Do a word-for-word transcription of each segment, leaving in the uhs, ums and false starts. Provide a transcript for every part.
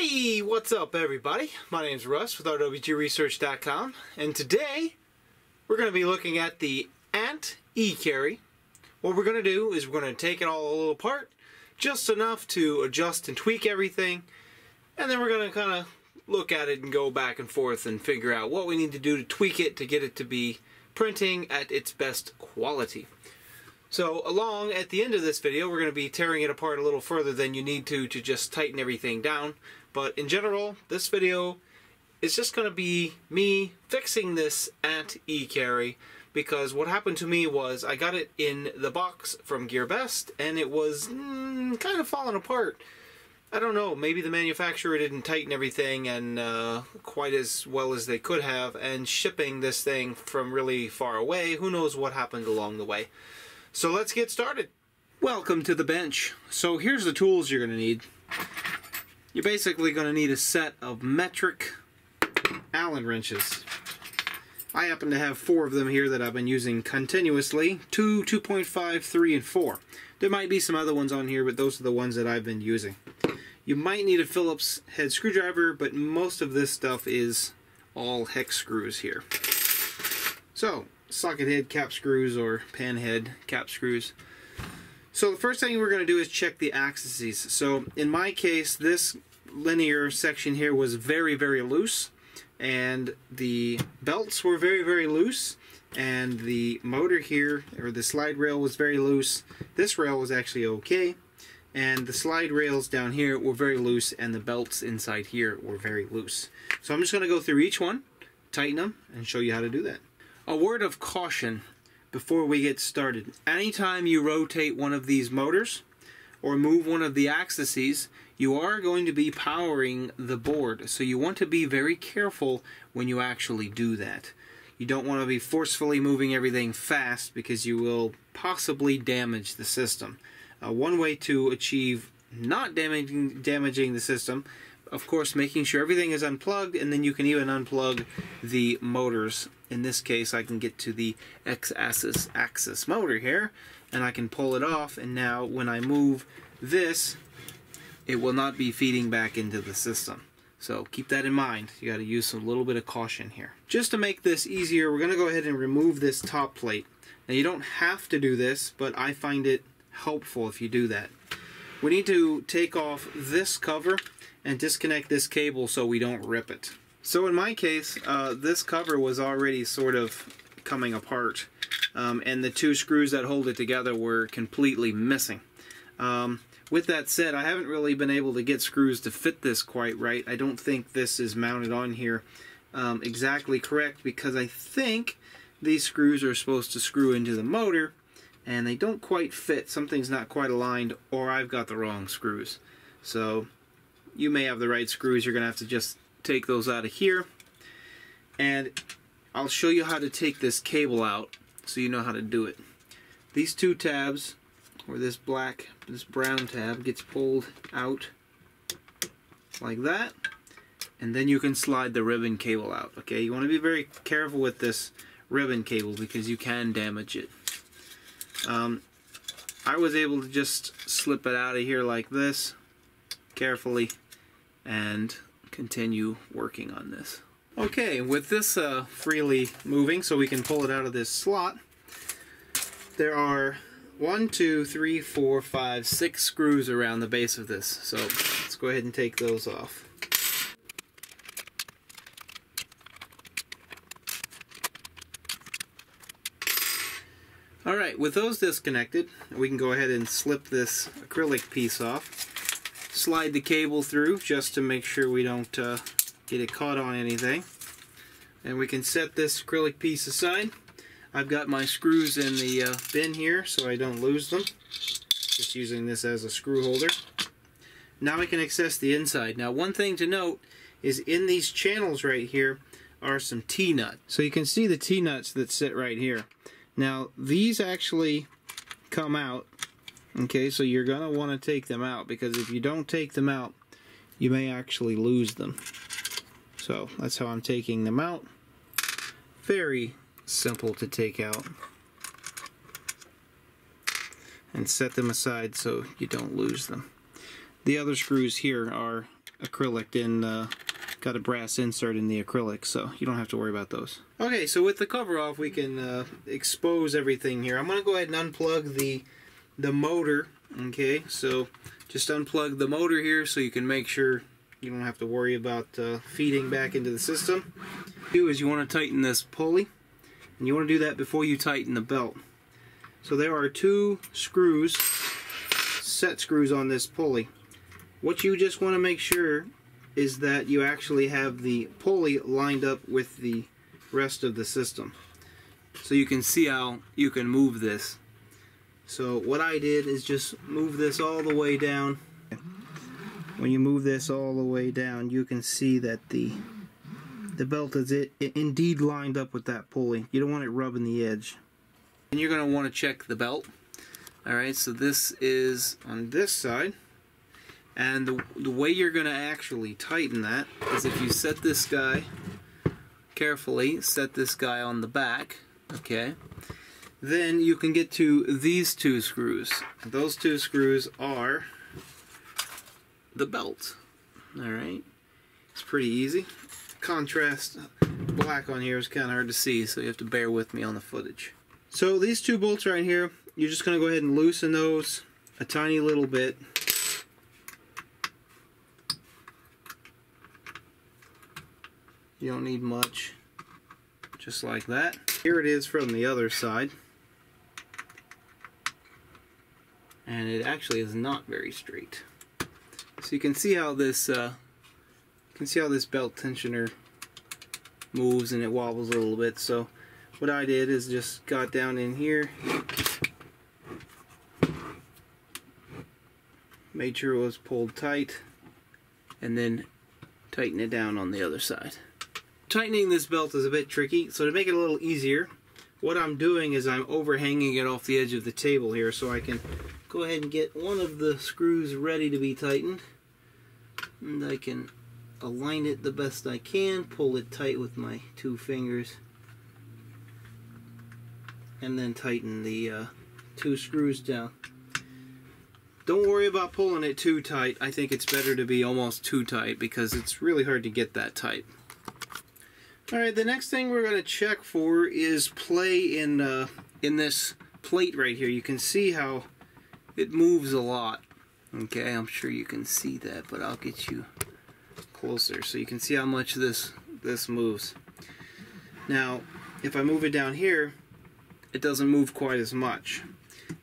Hey, what's up everybody? My name's Russ with R W G research dot com, and today we're going to be looking at the Ant E-Carry. What we're going to do is we're going to take it all a little apart, just enough to adjust and tweak everything, and then we're going to kind of look at it and go back and forth and figure out what we need to do to tweak it to get it to be printing at its best quality. So along at the end of this video, we're going to be tearing it apart a little further than you need to to just tighten everything down. But in general, this video is just going to be me fixing this Ant E-Carry, because what happened to me was I got it in the box from GearBest and it was mm, kind of falling apart. I don't know, maybe the manufacturer didn't tighten everything and uh, quite as well as they could have, and shipping this thing from really far away, who knows what happened along the way. So let's get started. Welcome to the bench. So here's the tools you're going to need. You're basically going to need a set of metric Allen wrenches. I happen to have four of them here that I've been using continuously. Two, two point five, three, and four. There might be some other ones on here, but those are the ones that I've been using. You might need a Phillips head screwdriver, but most of this stuff is all hex screws here. So, socket head cap screws or pan head cap screws. So the first thing we're going to do is check the axes. So in my case, this linear section here was very very loose, and the belts were very very loose, and the motor here or the slide rail was very loose. This rail was actually okay, and the slide rails down here were very loose, and the belts inside here were very loose. So I'm just going to go through each one, tighten them, and show you how to do that. A word of caution before we get started. Anytime you rotate one of these motors or move one of the axes, you are going to be powering the board. So you want to be very careful when you actually do that. You don't want to be forcefully moving everything fast, because you will possibly damage the system. Uh, one way to achieve not damaging, damaging the system, of course, making sure everything is unplugged, and then you can even unplug the motors. In this case, I can get to the X-axis axis motor here, and I can pull it off, and now when I move this, it will not be feeding back into the system. So keep that in mind. You got to use a little bit of caution here. Just to make this easier, we're going to go ahead and remove this top plate. Now you don't have to do this, but I find it helpful if you do that. We need to take off this cover and disconnect this cable so we don't rip it. So in my case, uh, this cover was already sort of coming apart, um, and the two screws that hold it together were completely missing. Um, with that said, I haven't really been able to get screws to fit this quite right. I don't think this is mounted on here um, exactly correct, because I think these screws are supposed to screw into the motor and they don't quite fit. Something's not quite aligned, or I've got the wrong screws. So you may have the right screws. You're gonna have to just take those out of here, and I'll show you how to take this cable out so you know how to do it. These two tabs, or this black, this brown tab, gets pulled out like that, and then you can slide the ribbon cable out. Okay, you want to be very careful with this ribbon cable because you can damage it. Um, I was able to just slip it out of here like this, carefully, and continue working on this. Okay, with this uh, freely moving, so we can pull it out of this slot, there are one, two, three, four, five, six screws around the base of this. So let's go ahead and take those off. Alright, with those disconnected, we can go ahead and slip this acrylic piece off. Slide the cable through just to make sure we don't uh, get it caught on anything, and we can set this acrylic piece aside. I've got my screws in the uh, bin here so I don't lose them, just using this as a screw holder. Now we can access the inside. Now one thing to note is in these channels right here are some T-nuts. So you can see the T-nuts that sit right here. Now these actually come out. Okay, so you're going to want to take them out, because if you don't take them out, you may actually lose them. So that's how I'm taking them out. Very simple to take out. And set them aside so you don't lose them. The other screws here are acrylic and uh, got a brass insert in the acrylic, so you don't have to worry about those. Okay, so with the cover off, we can uh, expose everything here. I'm going to go ahead and unplug the the motor. Okay, so just unplug the motor here so you can make sure you don't have to worry about uh, feeding back into the system. What you do is you want to tighten this pulley, and you want to do that before you tighten the belt. So there are two screws, set screws on this pulley. What you just want to make sure is that you actually have the pulley lined up with the rest of the system. So you can see how you can move this. So what I did is just move this all the way down. When you move this all the way down, you can see that the the belt is it, it indeed lined up with that pulley. You don't want it rubbing the edge. And you're going to want to check the belt. Alright, so this is on this side. And the, the way you're going to actually tighten that is if you set this guy carefully, set this guy on the back, okay, then you can get to these two screws. Those two screws are the belt. Alright, it's pretty easy. Contrast black on here is kind of hard to see, so you have to bear with me on the footage. So these two bolts right here, you're just going to go ahead and loosen those a tiny little bit. You don't need much, just like that. Here it is from the other side. And it actually is not very straight. So you can see how this uh, you can see how this belt tensioner moves, and it wobbles a little bit. So what I did is just got down in here, made sure it was pulled tight, and then tighten it down on the other side. Tightening this belt is a bit tricky, so to make it a little easier, what I'm doing is I'm overhanging it off the edge of the table here so I can go ahead and get one of the screws ready to be tightened. And I can align it the best I can, pull it tight with my two fingers, and then tighten the uh, two screws down. Don't worry about pulling it too tight. I think it's better to be almost too tight because it's really hard to get that tight. Alright, the next thing we're going to check for is play in, uh, in this plate right here. You can see how it moves a lot. Okay, I'm sure you can see that, but I'll get you closer so you can see how much this, this moves. Now, if I move it down here, it doesn't move quite as much.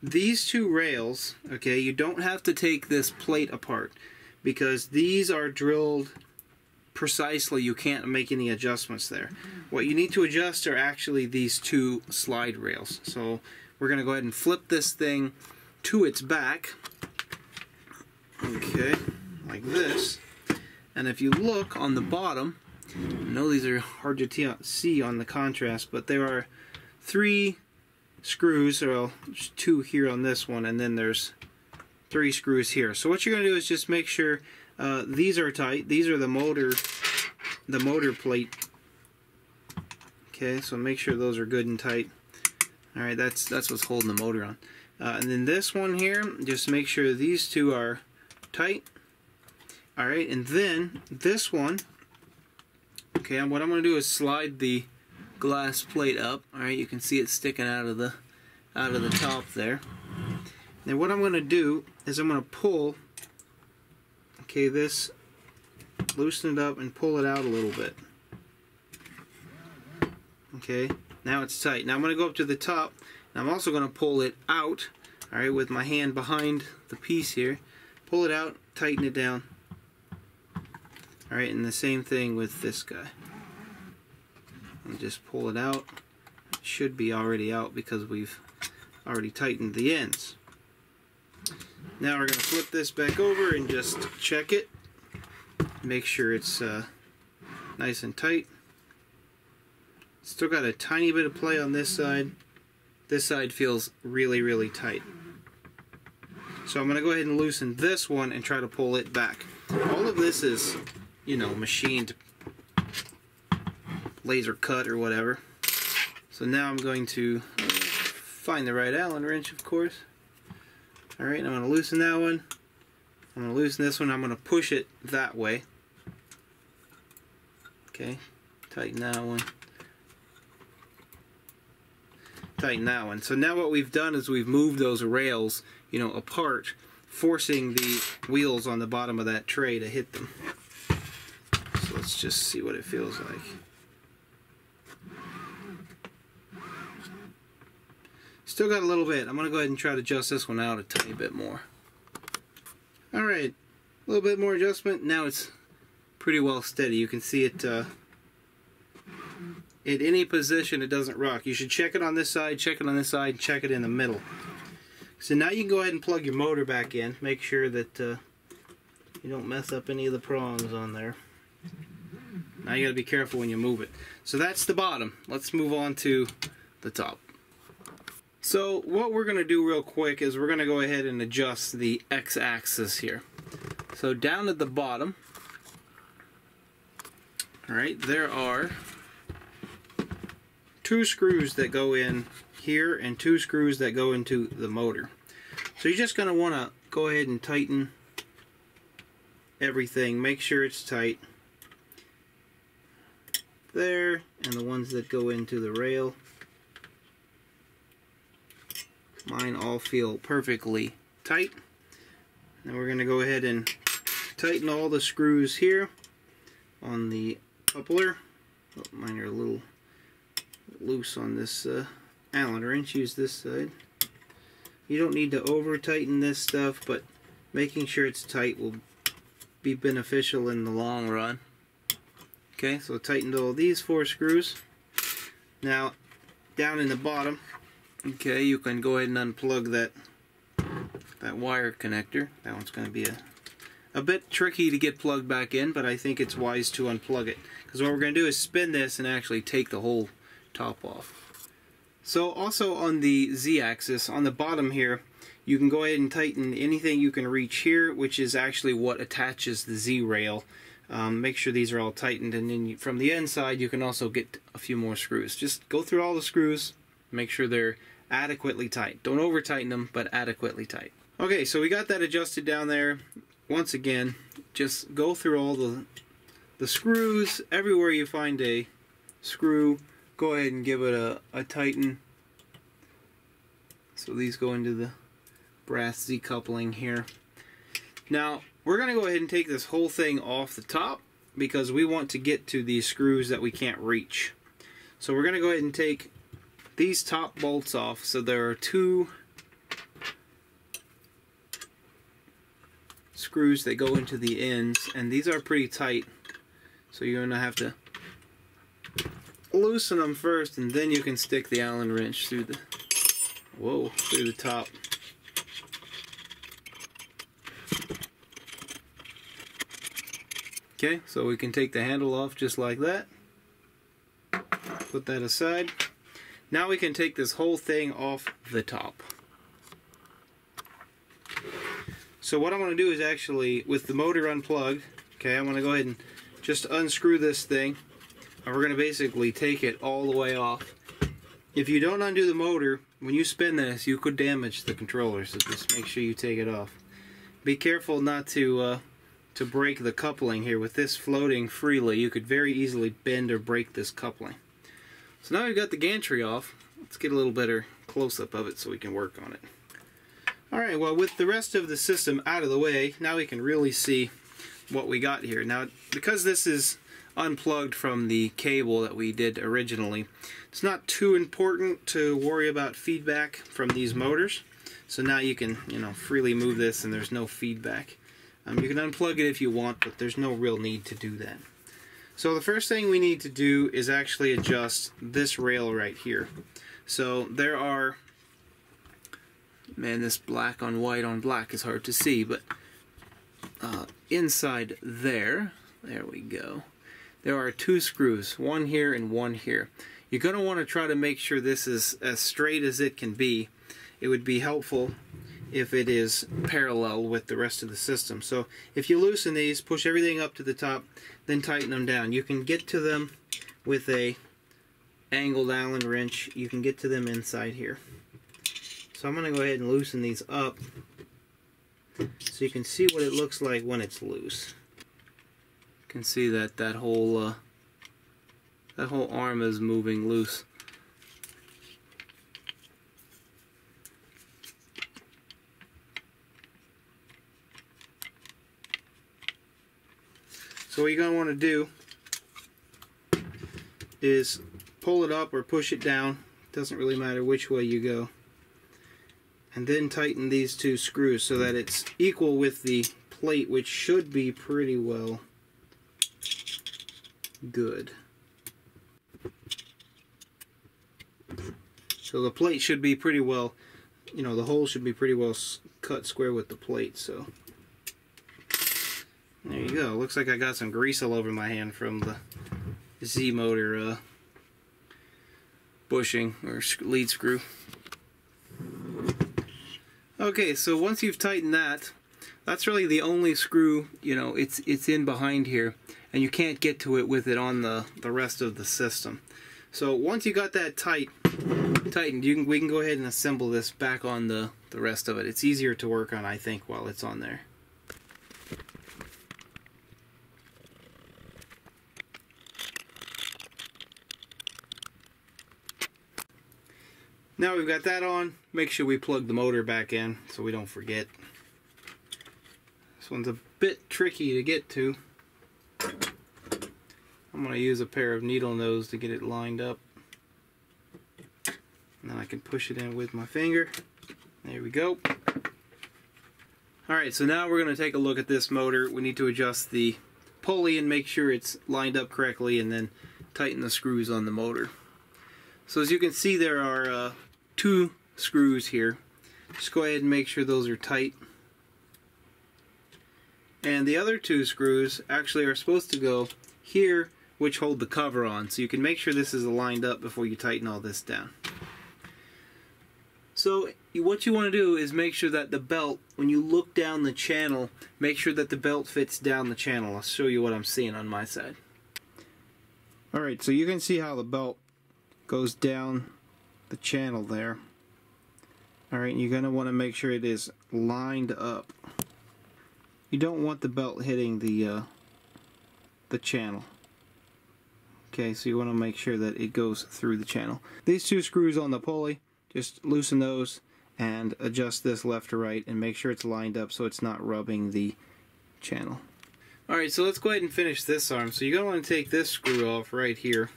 These two rails, okay, you don't have to take this plate apart because these are drilled precisely. You can't make any adjustments there. What you need to adjust are actually these two slide rails. So we're going to go ahead and flip this thing to its back, okay, like this. And if you look on the bottom, I know these are hard to see on the contrast, but there are three screws, or two here on this one, and then there's three screws here. So what you're going to do is just make sure Uh, these are tight. These are the motor, the motor plate. Okay, so make sure those are good and tight. All right, that's that's what's holding the motor on. Uh, and then this one here, just make sure these two are tight. All right, and then this one. Okay, and what I'm going to do is slide the glass plate up. All right, you can see it sticking out of the out of the top there. Now what I'm going to do is I'm going to pull. Okay, this, loosen it up and pull it out a little bit. Okay, now it's tight. Now I'm going to go up to the top, and I'm also going to pull it out, all right, with my hand behind the piece here. Pull it out, tighten it down. All right, and the same thing with this guy. And just pull it out. It should be already out because we've already tightened the ends. Now we're going to flip this back over and just check it. Make sure it's uh, nice and tight. Still got a tiny bit of play on this side. This side feels really, really tight. So I'm going to go ahead and loosen this one and try to pull it back. All of this is, you know, machined, laser cut or whatever. So now I'm going to find the right Allen wrench, of course. Alright, I'm going to loosen that one, I'm going to loosen this one. I'm going to push it that way. Okay, tighten that one. Tighten that one. So now what we've done is we've moved those rails, you know, apart, forcing the wheels on the bottom of that tray to hit them. So let's just see what it feels like. Still got a little bit. I'm going to go ahead and try to adjust this one out a tiny bit more. Alright, a little bit more adjustment. Now it's pretty well steady. You can see it uh, at any position it doesn't rock. You should check it on this side, check it on this side, check it in the middle. So now you can go ahead and plug your motor back in. Make sure that uh, you don't mess up any of the prongs on there. Now you got to be careful when you move it. So that's the bottom. Let's move on to the top. So what we're going to do real quick is we're going to go ahead and adjust the x-axis here. So down at the bottom, all right, there are two screws that go in here and two screws that go into the motor. So you're just going to want to go ahead and tighten everything. Make sure it's tight there, and the ones that go into the rail. Mine all feel perfectly tight. Now we're going to go ahead and tighten all the screws here on the coupler. Oh, mine are a little loose on this uh, Allen wrench. Use this side. You don't need to over tighten this stuff, but making sure it's tight will be beneficial in the long run. Okay, so tightened all these four screws. Now down in the bottom, okay, you can go ahead and unplug that that wire connector. That one's going to be a, a bit tricky to get plugged back in, but I think it's wise to unplug it, because what we're going to do is spin this and actually take the whole top off. So also on the z-axis, on the bottom here, you can go ahead and tighten anything you can reach here, which is actually what attaches the z-rail. Um, make sure these are all tightened, and then you, from the inside you can also get a few more screws. Just go through all the screws, make sure they're adequately tight. Don't over tighten them, but adequately tight. Okay, so we got that adjusted down there. Once again, just go through all the the screws. Everywhere you find a screw, go ahead and give it a, a tighten. So these go into the brass Z coupling here. Now we're gonna go ahead and take this whole thing off the top, because we want to get to these screws that we can't reach. So we're gonna go ahead and take these top bolts off. So there are two screws that go into the ends, and these are pretty tight, so you're going to have to loosen them first, and then you can stick the Allen wrench through the whoa through the top. Okay, so we can take the handle off just like that. Put that aside. Now we can take this whole thing off the top. So what I want to do is actually, with the motor unplugged, okay, I want to go ahead and just unscrew this thing, and we're going to basically take it all the way off. If you don't undo the motor, when you spin this, you could damage the controller, so just make sure you take it off. Be careful not to, uh, to break the coupling here. With this floating freely, you could very easily bend or break this coupling. So now we've got the gantry off. Let's get a little better close-up of it so we can work on it. Alright, well, with the rest of the system out of the way, now we can really see what we got here. Now, because this is unplugged from the cable that we did originally, it's not too important to worry about feedback from these motors. So now you can, you know, freely move this and there's no feedback. Um, you can unplug it if you want, but there's no real need to do that. So the first thing we need to do is actually adjust this rail right here. So there are, man, this black on white on black is hard to see, but uh, inside there, there we go, there are two screws, one here and one here. You're going to want to try to make sure this is as straight as it can be. It would be helpful if it is parallel with the rest of the system. So if you loosen these, push everything up to the top, then tighten them down. You can get to them with a angled Allen wrench. You can get to them inside here. So I'm going to go ahead and loosen these up. so you can see what it looks like when it's loose. You can see that that whole uh, that whole arm is moving loose. So what you're going to want to do is pull it up or push it down, doesn't really matter which way you go, and then tighten these two screws so that it's equal with the plate, which should be pretty well good. So the plate should be pretty well, you know, the hole should be pretty well cut square with the plate, so. There you go. Looks like I got some grease all over my hand from the Z-motor uh, bushing or lead screw. Okay, so once you've tightened that, that's really the only screw, you know, it's it's in behind here, and you can't get to it with it on the the rest of the system. So once you got that tight tightened, you can we can go ahead and assemble this back on the the rest of it. It's easier to work on, I think, while it's on there. Now we've got that on, make sure we plug the motor back in so we don't forget. This one's a bit tricky to get to. I'm going to use a pair of needle nose to get it lined up. And then I can push it in with my finger. There we go. Alright, so now we're going to take a look at this motor. We need to adjust the pulley and make sure it's lined up correctly, and then tighten the screws on the motor. So as you can see, there are uh, two screws here. Just go ahead and make sure those are tight. And the other two screws actually are supposed to go here, which hold the cover on. So you can make sure this is lined up before you tighten all this down. So what you want to do is make sure that the belt, when you look down the channel, make sure that the belt fits down the channel. I'll show you what I'm seeing on my side. Alright, so you can see how the belt goes down the channel there. Alright, you're going to want to make sure it is lined up. You don't want the belt hitting the uh, the channel. Okay, so you want to make sure that it goes through the channel. These two screws on the pulley, just loosen those and adjust this left to right and make sure it's lined up so it's not rubbing the channel. Alright, so let's go ahead and finish this arm. So you're going to want to take this screw off right here,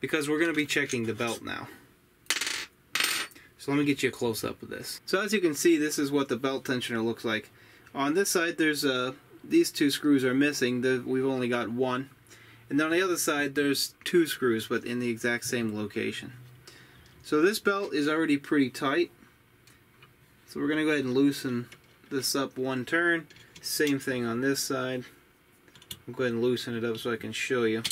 because we're going to be checking the belt now. So let me get you a close-up of this. So as you can see, this is what the belt tensioner looks like. On this side, there's uh, these two screws are missing. The, we've only got one. And on the other side, there's two screws, but in the exact same location. So this belt is already pretty tight. So we're going to go ahead and loosen this up one turn. Same thing on this side. I'll go ahead and loosen it up so I can show you.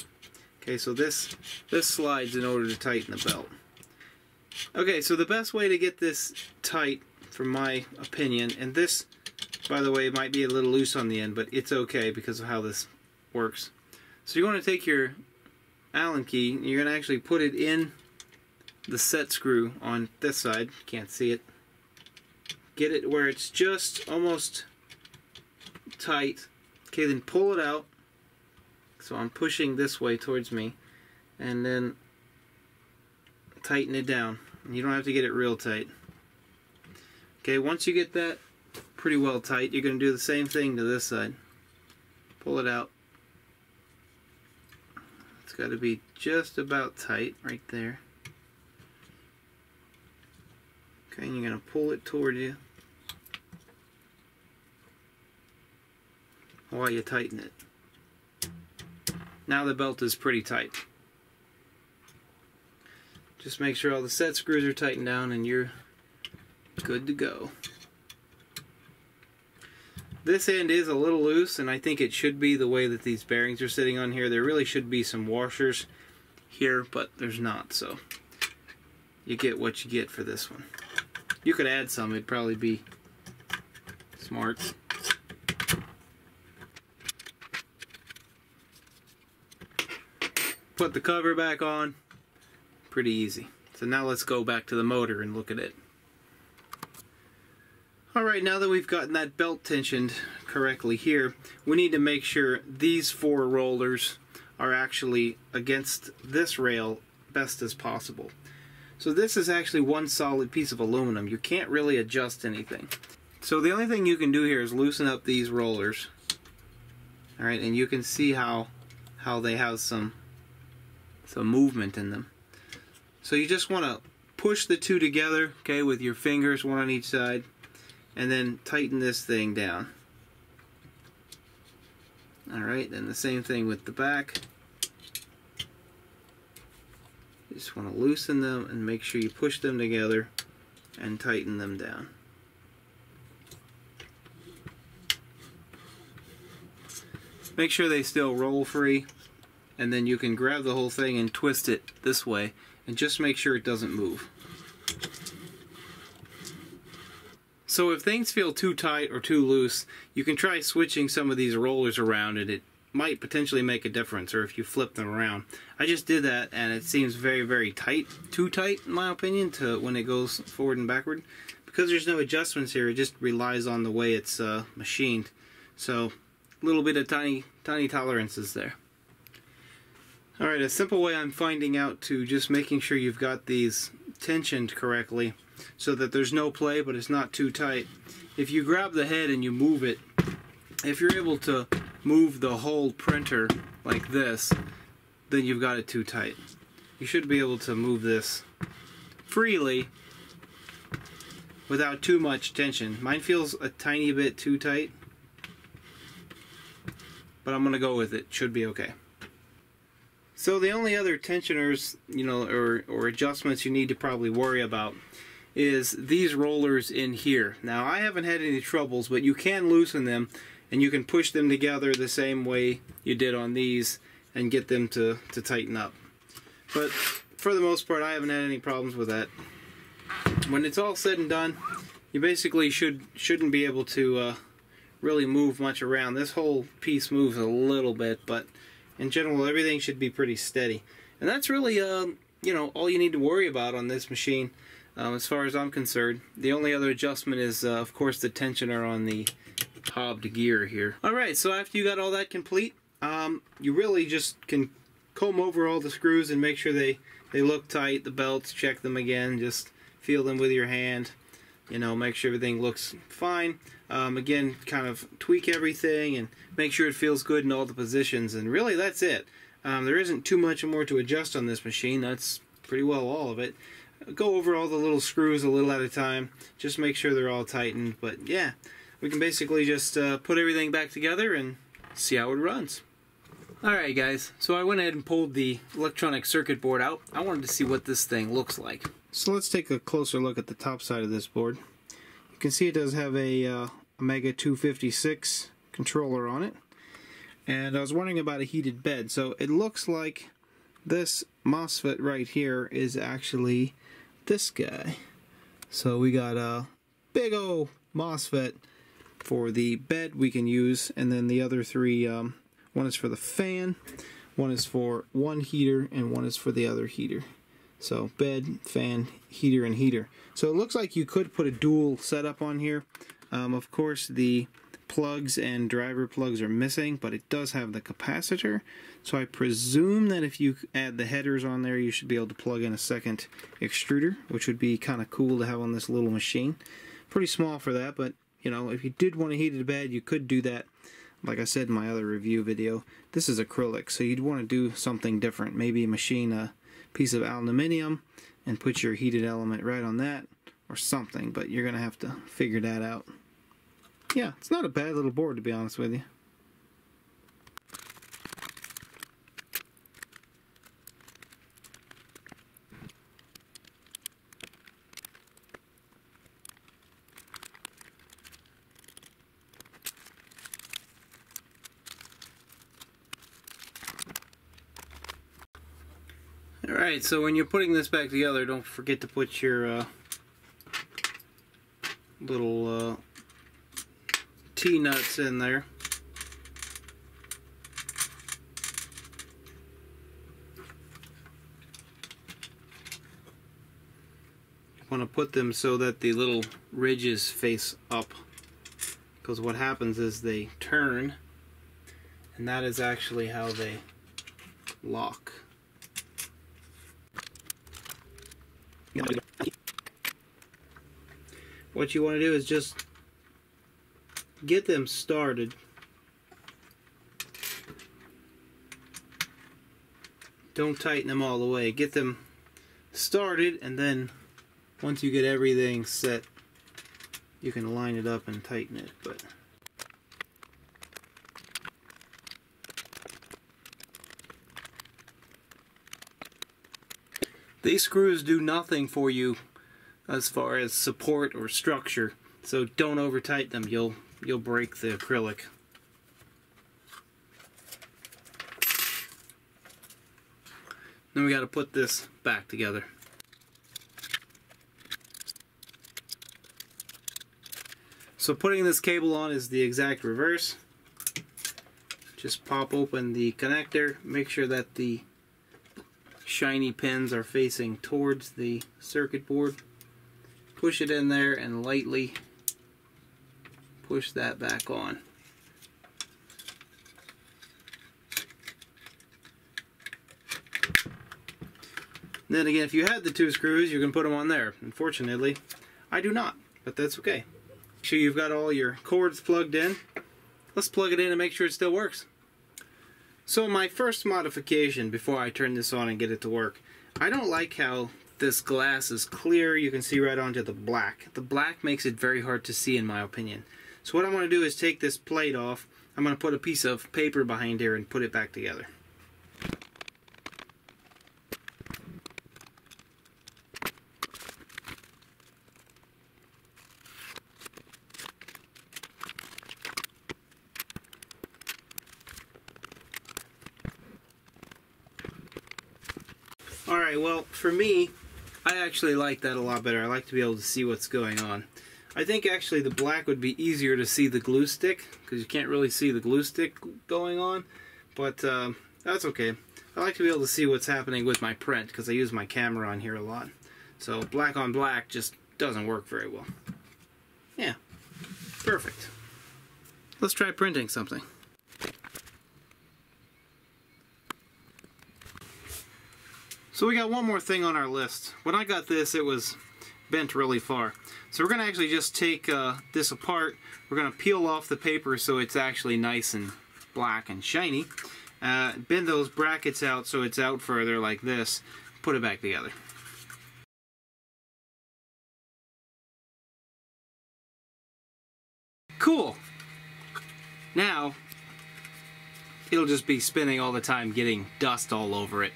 Okay, so this, this slides in order to tighten the belt. Okay, so the best way to get this tight, from my opinion, and this, by the way, might be a little loose on the end, but it's okay because of how this works. So you're going to take your Allen key, and you're going to actually put it in the set screw on this side. You can't see it. Get it where it's just almost tight. Okay, then pull it out. So I'm pushing this way towards me, and then tighten it down. You don't have to get it real tight. Okay, once you get that pretty well tight, you're going to do the same thing to this side. Pull it out. It's got to be just about tight right there. Okay, and you're going to pull it toward you while you tighten it. Now the belt is pretty tight. Just make sure all the set screws are tightened down and you're good to go. This end is a little loose, and I think it should be the way that these bearings are sitting on here. There really should be some washers here, but there's not, so you get what you get for this one. You could add some, it'd probably be smart. Put the cover back on. Pretty easy. So now let's go back to the motor and look at it. Alright, now that we've gotten that belt tensioned correctly here, we need to make sure these four rollers are actually against this rail best as possible. So this is actually one solid piece of aluminum. You can't really adjust anything. So the only thing you can do here is loosen up these rollers. Alright, and you can see how how they have some some movement in them. So you just want to push the two together, okay, with your fingers, one on each side, and then tighten this thing down. Alright, and the same thing with the back. You just want to loosen them and make sure you push them together and tighten them down. Make sure they still roll free, and then you can grab the whole thing and twist it this way, and just make sure it doesn't move. So if things feel too tight or too loose, you can try switching some of these rollers around and it might potentially make a difference, or if you flip them around. I just did that and it seems very, very tight, too tight in my opinion, to when it goes forward and backward. Because there's no adjustments here, it just relies on the way it's uh, machined. So a little bit of tiny, tiny tolerances there. Alright, a simple way I'm finding out to just making sure you've got these tensioned correctly so that there's no play but it's not too tight. If you grab the head and you move it, if you're able to move the whole printer like this, then you've got it too tight. You should be able to move this freely without too much tension. Mine feels a tiny bit too tight, but I'm going to go with it. Should be okay. So the only other tensioners, you know, or, or adjustments you need to probably worry about is these rollers in here. Now I haven't had any troubles, but you can loosen them and you can push them together the same way you did on these and get them to, to tighten up. But for the most part I haven't had any problems with that. When it's all said and done, you basically should, shouldn't be able to uh, really move much around. This whole piece moves a little bit, but in general, everything should be pretty steady. And that's really, uh, you know, all you need to worry about on this machine, um, as far as I'm concerned. The only other adjustment is, uh, of course, the tensioner on the hobbed gear here. Alright, so after you got all that complete, um, you really just can comb over all the screws and make sure they, they look tight, the belts, check them again, just feel them with your hand. You know, make sure everything looks fine. Um, again, kind of tweak everything and make sure it feels good in all the positions. And really, that's it. Um, there isn't too much more to adjust on this machine. That's pretty well all of it. Go over all the little screws a little at a time. Just make sure they're all tightened. But yeah, we can basically just uh, put everything back together and see how it runs. Alright guys, so I went ahead and pulled the electronic circuit board out. I wanted to see what this thing looks like. So let's take a closer look at the top side of this board. You can see it does have a uh, Omega two fifty-six controller on it. And I was wondering about a heated bed. So it looks like this MOSFET right here is actually this guy. So we got a big old MOSFET for the bed we can use, and then the other three, um, one is for the fan, one is for one heater, and one is for the other heater. So bed, fan, heater, and heater. So it looks like you could put a dual setup on here. Um, of course the plugs and driver plugs are missing, but it does have the capacitor. So I presume that if you add the headers on there, you should be able to plug in a second extruder, which would be kind of cool to have on this little machine. Pretty small for that, but you know, if you did want to heat it to bed, you could do that. Like I said in my other review video, this is acrylic, so you'd want to do something different. Maybe machine a piece of aluminum and put your heated element right on that or something, but you're gonna have to figure that out. Yeah, it's not a bad little board, to be honest with you. Alright, so when you're putting this back together, don't forget to put your uh, little uh, T-nuts in there. want to put them so that the little ridges face up, because what happens is they turn, and that is actually how they lock. What you want to do is just get them started. Don't tighten them all the way. Get them started, and then once you get everything set, you can line it up and tighten it. But these screws do nothing for you as far as support or structure, so don't over tighten them. You'll you'll break the acrylic. Then we got to put this back together. So putting this cable on is the exact reverse. Just pop open the connector, make sure that the shiny pins are facing towards the circuit board. Push it in there and lightly push that back on. Then again, if you had the two screws, you can put them on there. Unfortunately, I do not, but that's okay. Make sure you've got all your cords plugged in. Let's plug it in and make sure it still works. So my first modification before I turn this on and get it to work, I don't like how this glass is clear. You can see right onto the black. The black makes it very hard to see in my opinion. So what I want to do is take this plate off. I'm going to put a piece of paper behind here and put it back together. Alright, well, for me, I actually like that a lot better. I like to be able to see what's going on. I think actually the black would be easier to see the glue stick, because you can't really see the glue stick going on, but uh, that's okay. I like to be able to see what's happening with my print, because I use my camera on here a lot. So black on black just doesn't work very well. Yeah, perfect. Let's try printing something. So we got one more thing on our list. When I got this, it was bent really far. So we're gonna actually just take uh, this apart. We're gonna peel off the paper so it's actually nice and black and shiny. Uh, bend those brackets out so it's out further like this. Put it back together. Cool. Now, it'll just be spinning all the time, getting dust all over it.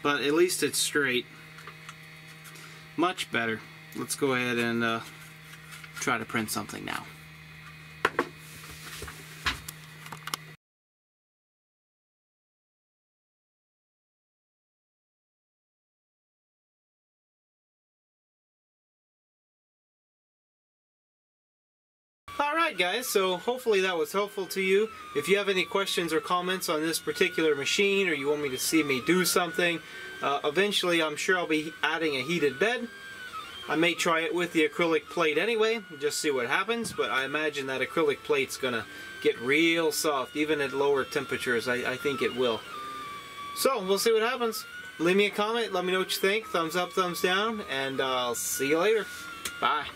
But at least it's straight. Much better. Let's go ahead and uh, try to print something now. Alright guys, so hopefully that was helpful to you. If you have any questions or comments on this particular machine, or you want me to see me do something, uh, eventually I'm sure I'll be adding a heated bed. I may try it with the acrylic plate anyway, just see what happens, but I imagine that acrylic plate's gonna get real soft, even at lower temperatures. I, I think it will. So, we'll see what happens. Leave me a comment, let me know what you think. Thumbs up, thumbs down, and I'll see you later. Bye.